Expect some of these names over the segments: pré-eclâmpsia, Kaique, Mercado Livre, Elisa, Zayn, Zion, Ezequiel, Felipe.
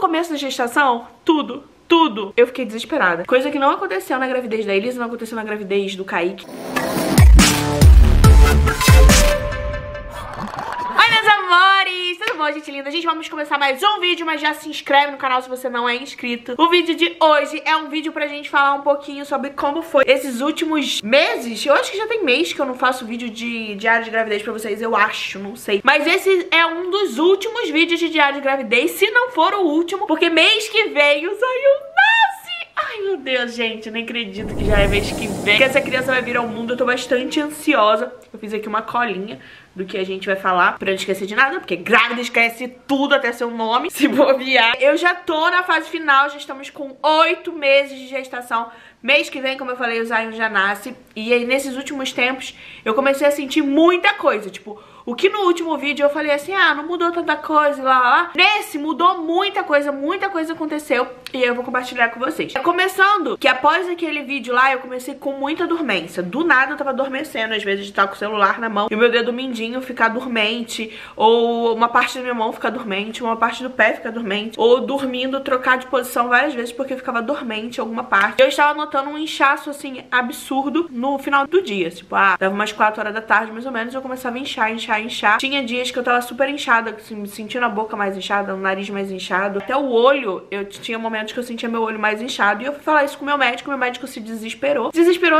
o começo da gestação, tudo, eu fiquei desesperada. Coisa que não aconteceu na gravidez da Elisa, não aconteceu na gravidez do Kaique. Bom, gente linda, gente, vamos começar mais um vídeo, mas já se inscreve no canal se você não é inscrito. O vídeo de hoje é um vídeo pra gente falar um pouquinho sobre como foi esses últimos meses. Eu acho que já tem mês que eu não faço vídeo de diário de gravidez pra vocês, eu acho, não sei. Mas esse é um dos últimos vídeos de diário de gravidez, se não for o último, porque mês que vem o Zion nasce! Ai, meu Deus, gente, eu nem acredito que já é mês que vem, que essa criança vai vir ao mundo. Eu tô bastante ansiosa. Eu fiz aqui uma colinha do que a gente vai falar, pra não esquecer de nada, porque grávida esquece tudo, até seu nome, se bobear. Eu já tô na fase final, já estamos com 8 meses de gestação. Mês que vem, como eu falei, o Zayn já nasce. E aí, nesses últimos tempos, eu comecei a sentir muita coisa. Tipo, o que no último vídeo eu falei assim, ah, não mudou tanta coisa, lá. Nesse, mudou muita coisa aconteceu. E eu vou compartilhar com vocês. Começando, que após aquele vídeo lá, eu comecei com muita dormência. Do nada, eu tava adormecendo, às vezes de estar com o celular na mão. E o meu dedo mindinho ficar dormente, ou uma parte da minha mão ficar dormente, uma parte do pé ficar dormente, ou dormindo, trocar de posição várias vezes porque ficava dormente alguma parte. Eu estava notando um inchaço assim absurdo no final do dia, tipo, dava umas 4 horas da tarde mais ou menos, eu começava a inchar. Tinha dias que eu tava super inchada, assim, me sentindo a boca mais inchada, o nariz mais inchado, até o olho. Eu tinha momentos que eu sentia meu olho mais inchado, e eu fui falar isso com meu médico se desesperou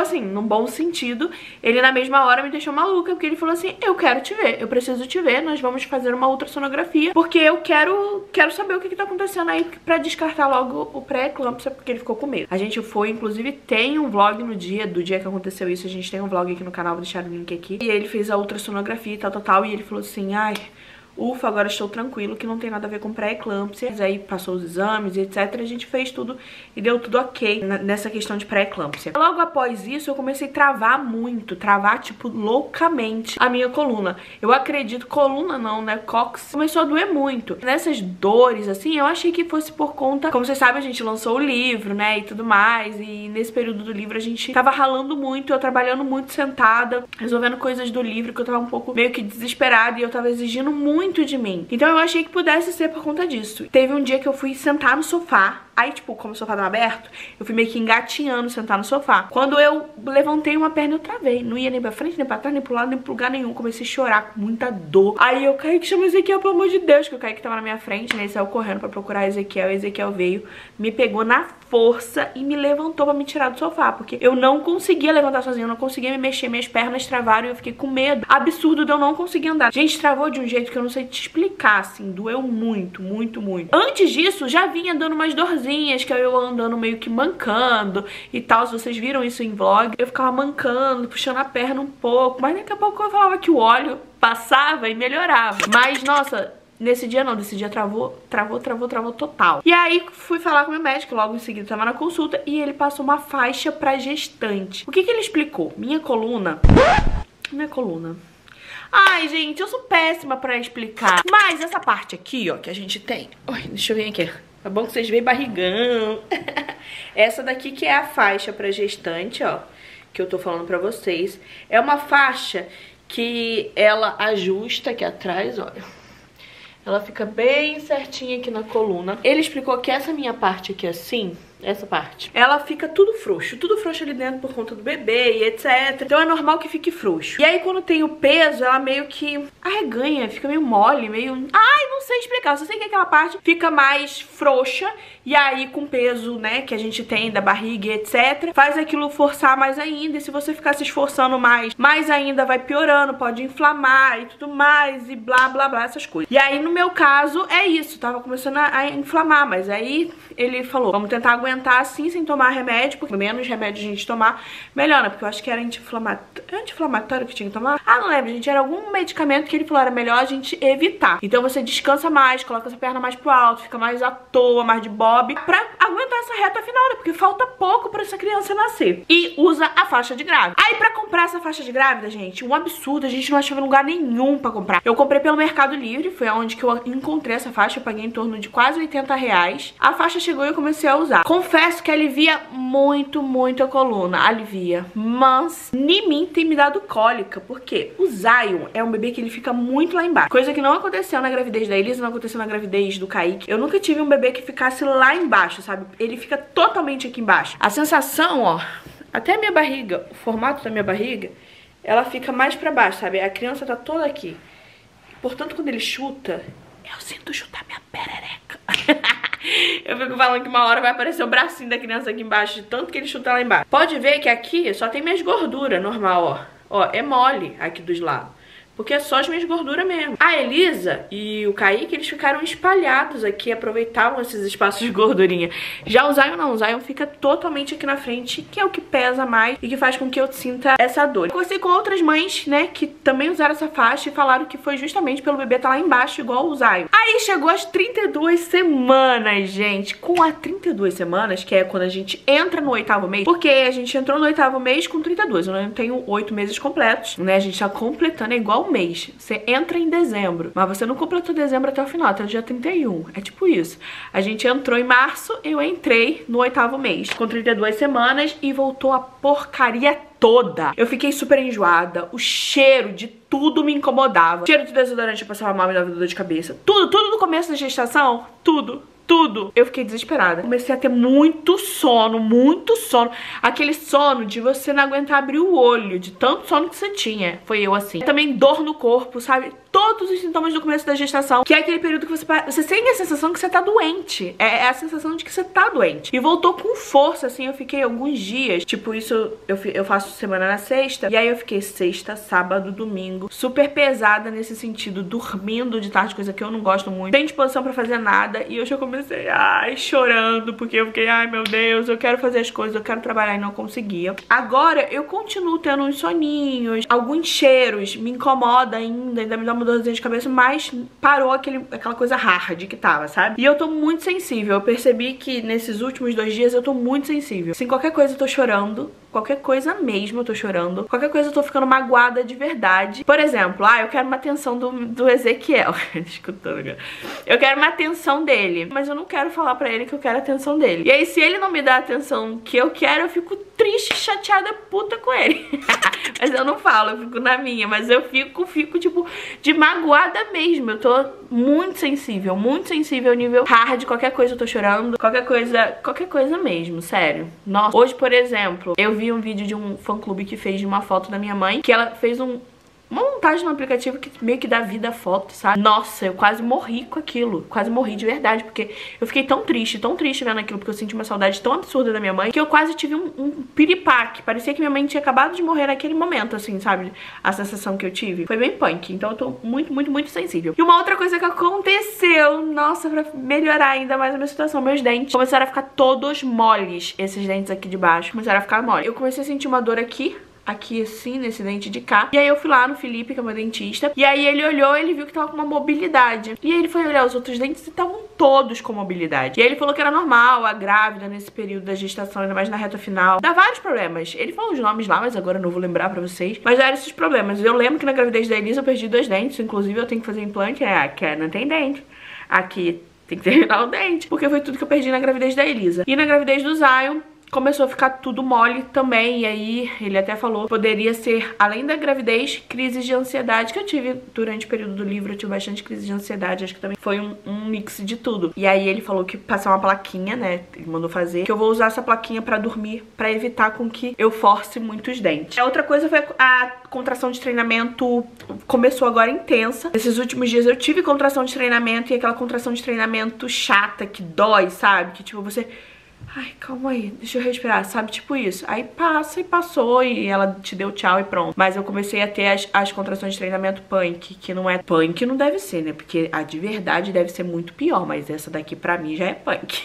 assim, num bom sentido. Ele na mesma hora me deixou maluca, porque ele falou assim, eu quero te ver, eu preciso te ver, nós vamos fazer uma ultrassonografia, porque eu quero saber o que tá acontecendo aí pra descartar logo o pré-eclâmpsia, porque ele ficou com medo. A gente foi, inclusive tem um vlog do dia que aconteceu isso, a gente tem um vlog aqui no canal, vou deixar o link aqui. E ele fez a ultrassonografia e tal, e ele falou assim, ai, ufa, agora estou tranquilo, que não tem nada a ver com pré-eclâmpsia. Aí passou os exames, etc. A gente fez tudo e deu tudo ok nessa questão de pré-eclâmpsia. Logo após isso, eu comecei a travar muito, tipo, loucamente a minha coluna. Eu acredito, coluna não, né, cóccix. Começou a doer muito. Nessas dores, assim, eu achei que fosse por conta... Como vocês sabem, a gente lançou o livro, né, e tudo mais. E nesse período do livro, a gente tava ralando muito, eu trabalhando muito sentada, resolvendo coisas do livro, que eu tava um pouco meio que desesperada e eu tava exigindo muito de mim. Então eu achei que pudesse ser por conta disso. Teve um dia que eu fui sentar no sofá. Aí, tipo, como o sofá tava aberto, eu fui meio que engatinhando, sentar no sofá. Quando eu levantei uma perna, eu travei. Não ia nem pra frente, nem pra trás, nem pro lado, nem pro lugar nenhum. Comecei a chorar com muita dor. Aí eu caí, que chama Ezequiel, pelo amor de Deus, que eu caí que tava na minha frente, né? Ele saiu correndo pra procurar Ezequiel. Ezequiel veio, me pegou na força e me levantou pra me tirar do sofá, porque eu não conseguia levantar sozinha, eu não conseguia me mexer, minhas pernas travaram e eu fiquei com medo. Absurdo de eu não conseguir andar. Gente, travou de um jeito que eu não sei te explicar, assim. Doeu muito. Antes disso, já vinha dando umas dorzinhas, que eu andando meio que mancando e tal, se vocês viram isso em vlog. Eu ficava mancando, puxando a perna um pouco, mas daqui a pouco eu falava que o óleo passava e melhorava. Mas, nossa, nesse dia não, nesse dia travou total. E aí fui falar com meu médico, logo em seguida tava na consulta, e ele passou uma faixa pra gestante. O que que ele explicou? Minha coluna... Ai, gente, eu sou péssima pra explicar. Mas essa parte aqui, ó, que a gente tem... Ai, deixa eu ver aqui. É bom que vocês veem barrigão. Essa daqui que é a faixa pra gestante, ó, que eu tô falando pra vocês. É uma faixa que ela ajusta aqui atrás, olha. Ela fica bem certinha aqui na coluna. Ele explicou que essa minha parte aqui assim... Essa parte. Ela fica tudo frouxo ali dentro por conta do bebê e etc. Então é normal que fique frouxo. E aí quando tem o peso, ela meio que arreganha, fica meio mole, meio... Ai, não sei explicar. Eu só sei que aquela parte fica mais frouxa e aí com o peso, né, que a gente tem da barriga e etc, faz aquilo forçar mais ainda. E se você ficar se esforçando mais ainda vai piorando, pode inflamar e tudo mais e blá, blá, blá, essas coisas. E aí no meu caso é isso. Tava começando a inflamar, mas aí ele falou, vamos tentar aguentar assim, sem tomar remédio, porque menos remédio a gente tomar, melhor, né? Porque eu acho que era anti-inflamatório que tinha que tomar. Ah, não lembro, gente, era algum medicamento que ele falou era melhor a gente evitar. Então você descansa mais, coloca essa perna mais pro alto, fica mais à toa, mais de bob, pra aguentar essa reta final, né? Porque falta pouco pra essa criança nascer. E usa a faixa de grávida. Aí pra comprar essa faixa de grávida, gente, um absurdo, a gente não achava lugar nenhum pra comprar. Eu comprei pelo Mercado Livre, foi onde que eu encontrei essa faixa, eu paguei em torno de quase R$80. A faixa chegou e eu comecei a usar. Confesso que alivia muito, muito a coluna, alivia. Mas nem mim tem me dado cólica, porque o Zion é um bebê que ele fica muito lá embaixo. Coisa que não aconteceu na gravidez da Elisa, não aconteceu na gravidez do Kaique. Eu nunca tive um bebê que ficasse lá embaixo, sabe? Ele fica totalmente aqui embaixo. A sensação, ó, até a minha barriga, o formato da minha barriga, ela fica mais pra baixo, sabe? A criança tá toda aqui. Portanto, quando ele chuta, eu sinto chutar minha perereca. Eu fico falando que uma hora vai aparecer o bracinho da criança aqui embaixo, de tanto que ele chuta lá embaixo. Pode ver que aqui só tem minhas gorduras, normal, ó. Ó, é mole aqui dos lados. Porque é só as minhas gorduras mesmo. A Elisa e o Kaique, eles ficaram espalhados aqui, aproveitavam esses espaços de gordurinha. Já o Zion não, o Zion fica totalmente aqui na frente, que é o que pesa mais e que faz com que eu sinta essa dor. Eu conversei com outras mães, né, que também usaram essa faixa e falaram que foi justamente pelo bebê estar lá embaixo, igual o Zion. Aí chegou as 32 semanas, gente. Com as 32 semanas, que é quando a gente entra no oitavo mês, porque a gente entrou no oitavo mês com 32, eu não tenho 8 meses completos, né, a gente tá completando, é igual um mês. Você entra em dezembro, mas você não completou dezembro até o final, até o dia 31. É tipo isso. A gente entrou em março, eu entrei no oitavo mês, com 32 semanas, e voltou a porcaria toda. Eu fiquei super enjoada, o cheiro de tudo me incomodava. O cheiro de desodorante eu passava mal, me dava dor de cabeça. Tudo, tudo no começo da gestação, tudo. Tudo. Eu fiquei desesperada. Comecei a ter muito sono, muito sono. Aquele sono de você não aguentar abrir o olho, de tanto sono que você tinha. Foi eu assim. Também dor no corpo, sabe? Todos os sintomas do começo da gestação, que é aquele período que você sente a sensação que você tá doente. É a sensação de que você tá doente. E voltou com força, assim, eu fiquei alguns dias. Tipo, isso eu faço semana na sexta. E aí eu fiquei sexta, sábado, domingo, super pesada nesse sentido, dormindo de tarde, coisa que eu não gosto muito. Sem disposição pra fazer nada. E eu já comecei, ai, chorando, porque eu fiquei, ai meu Deus, eu quero fazer as coisas, eu quero trabalhar e não conseguia. Agora eu continuo tendo uns soninhos, alguns cheiros, me incomoda ainda me dá uma dorzinha de cabeça, mas parou aquela coisa hard que tava, sabe? E eu tô muito sensível, eu percebi que nesses últimos 2 dias eu tô muito sensível. Assim, qualquer coisa eu tô chorando, qualquer coisa mesmo eu tô chorando, qualquer coisa eu tô ficando magoada de verdade. Por exemplo, eu quero uma atenção do Ezequiel. Escutando, eu quero uma atenção dele, mas eu não quero falar pra ele que eu quero a atenção dele. E aí, se ele não me dá a atenção que eu quero, eu fico triste, chateada, puta com ele. Mas eu não falo, eu fico na minha. Mas eu fico, tipo, de magoada mesmo. Eu tô muito sensível, nível hard. Qualquer coisa eu tô chorando, qualquer coisa mesmo, sério. Nossa, hoje, por exemplo, eu vi um vídeo de um fã-clube que fez de uma foto da minha mãe, que ela fez uma montagem no aplicativo que meio que dá vida à foto, sabe? Nossa, eu quase morri com aquilo. Quase morri de verdade, porque eu fiquei tão triste vendo aquilo, porque eu senti uma saudade tão absurda da minha mãe, que eu quase tive um piripaque. Parecia que minha mãe tinha acabado de morrer naquele momento, assim, sabe? A sensação que eu tive. Foi bem punk, então eu tô muito, muito, muito sensível. E uma outra coisa que aconteceu, nossa, pra melhorar ainda mais a minha situação, meus dentes começaram a ficar todos moles. Esses dentes aqui de baixo começaram a ficar moles. Eu comecei a sentir uma dor aqui assim, nesse dente de cá. E aí eu fui lá no Felipe, que é meu dentista, e aí ele olhou, ele viu que tava com uma mobilidade. E aí ele foi olhar os outros dentes e estavam todos com mobilidade. E aí ele falou que era normal, a grávida nesse período da gestação, ainda mais na reta final. Dá vários problemas. Ele falou os nomes lá, mas agora eu não vou lembrar pra vocês. Mas eram esses problemas. Eu lembro que na gravidez da Elisa eu perdi 2 dentes, inclusive eu tenho que fazer implante, que não tem dente. Aqui tem que terminar o dente, porque foi tudo que eu perdi na gravidez da Elisa. E na gravidez do Zion começou a ficar tudo mole também. E aí ele até falou, poderia ser, além da gravidez, crises de ansiedade que eu tive durante o período do livro. Eu tive bastante crise de ansiedade, acho que também foi um mix de tudo. E aí ele falou que passar uma plaquinha, né, ele mandou fazer, que eu vou usar essa plaquinha pra dormir, pra evitar com que eu force muito os dentes. A outra coisa foi a contração de treinamento. Começou agora intensa. Esses últimos dias eu tive contração de treinamento, e aquela contração de treinamento chata, que dói, sabe? Que tipo, você Ai, calma aí, deixa eu respirar, sabe? Tipo isso. Aí passa e passou e ela te deu tchau e pronto. Mas eu comecei a ter as contrações de treinamento punk, que não é punk, não deve ser, né? Porque a de verdade deve ser muito pior, mas essa daqui pra mim já é punk.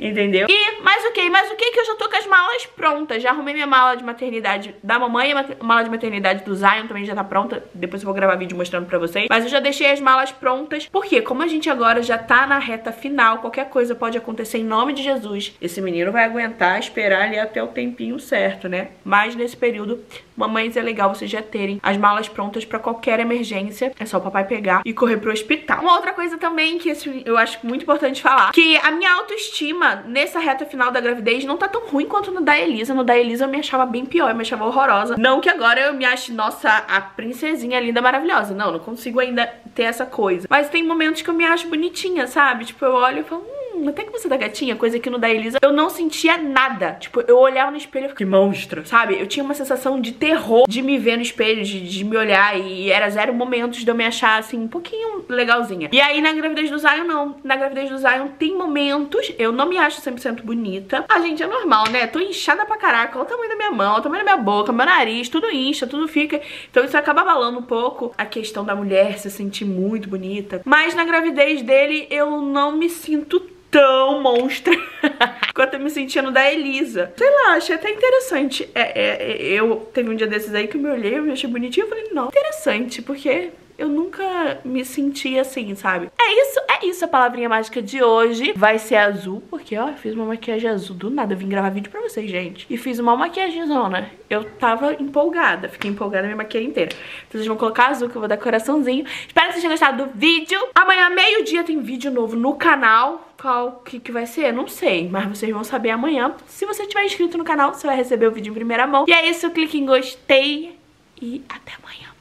Entendeu? E, mas o que que eu já tô com as malas prontas? Já arrumei minha mala de maternidade da mamãe, a mala de maternidade do Zion também já tá pronta. Depois eu vou gravar vídeo mostrando pra vocês. Mas eu já deixei as malas prontas, porque como a gente agora já tá na reta final, qualquer coisa pode acontecer em nome de Jesus. Esse menino vai aguentar esperar ali até o tempinho certo, né? Mas nesse período, mamães, é legal vocês já terem as malas prontas pra qualquer emergência. É só o papai pegar e correr pro hospital. Uma outra coisa também que eu acho muito importante falar, que a minha autoestima nessa reta final da gravidez não tá tão ruim quanto no da Elisa. No da Elisa eu me achava bem pior, eu me achava horrorosa. Não que agora eu me ache, nossa, a princesinha linda, maravilhosa. Não, não consigo ainda ter essa coisa. Mas tem momentos que eu me acho bonitinha, sabe? Tipo, eu olho e falo, até que você tá gatinha, coisa que no da Elisa eu não sentia nada. Tipo, eu olhava no espelho e ficava, que monstro, sabe? Eu tinha uma sensação de terror de me ver no espelho, de me olhar, e era zero momentos de eu me achar, assim, um pouquinho legalzinha. E aí na gravidez do Zion, não. Na gravidez do Zion tem momentos, eu não me acho 100% bonita. Ah, gente, é normal, né? Tô inchada pra caraca, olha o tamanho da minha mão, olha o tamanho da minha boca, meu nariz, tudo incha, tudo fica. Então isso acaba abalando um pouco a questão da mulher se sentir muito bonita. Mas na gravidez dele eu não me sinto tão monstra quanto eu me sentia no da Elisa. Sei lá, achei até interessante. Eu teve um dia desses aí que eu me olhei, eu me achei bonitinha, eu falei, não, interessante, porque eu nunca me senti assim, sabe? É isso, a palavrinha mágica de hoje vai ser azul, porque ó, eu fiz uma maquiagem azul do nada, eu vim gravar vídeo pra vocês, gente. E fiz uma maquiagemzona, eu tava empolgada, fiquei empolgada, minha maquiagem inteira. Então vocês vão colocar azul, que eu vou dar coraçãozinho. Espero que vocês tenham gostado do vídeo. Amanhã, meio-dia, tem vídeo novo no canal. Qual que vai ser? Não sei, mas vocês vão saber amanhã. Se você estiver inscrito no canal, você vai receber o vídeo em primeira mão. E é isso, clique em gostei e até amanhã.